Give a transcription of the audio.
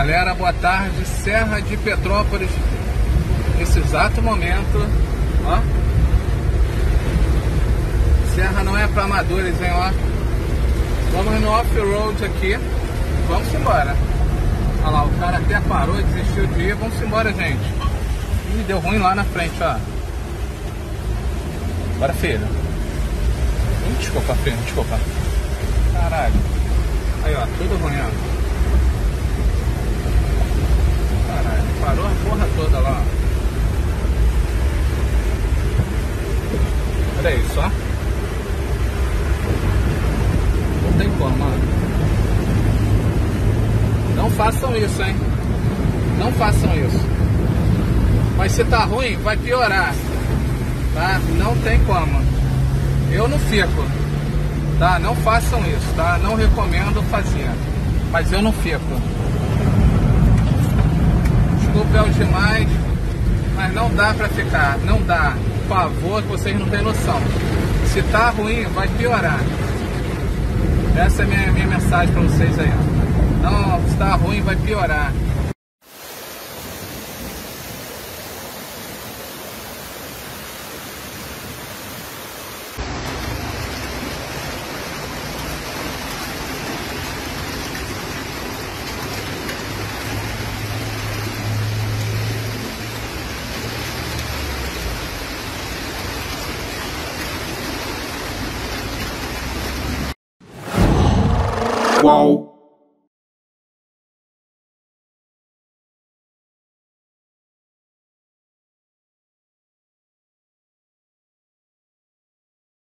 Galera, boa tarde. Serra de Petrópolis, nesse exato momento, ó. Serra não é para amadores, hein, ó. Vamos no off-road aqui. Vamos embora. Olha lá, o cara até parou, desistiu de ir. Vamos embora, gente. Ih, deu ruim lá na frente, ó. Bora, filho. Desculpa, filho, desculpa. Caralho. Aí, ó, tudo ruim, ó. Parou a porra toda lá. Olha isso, ó. Não tem como, mano. Não façam isso, hein. Não façam isso. Mas se tá ruim, vai piorar, tá? Não tem como. Eu não fico, tá? Não façam isso, tá? Não recomendo fazer. Mas eu não fico. Desculpa os demais, mas não dá pra ficar, não dá. Por favor, que vocês não têm noção. Se tá ruim, vai piorar. Essa é a minha mensagem pra vocês aí. Não, se tá ruim, vai piorar. Wow.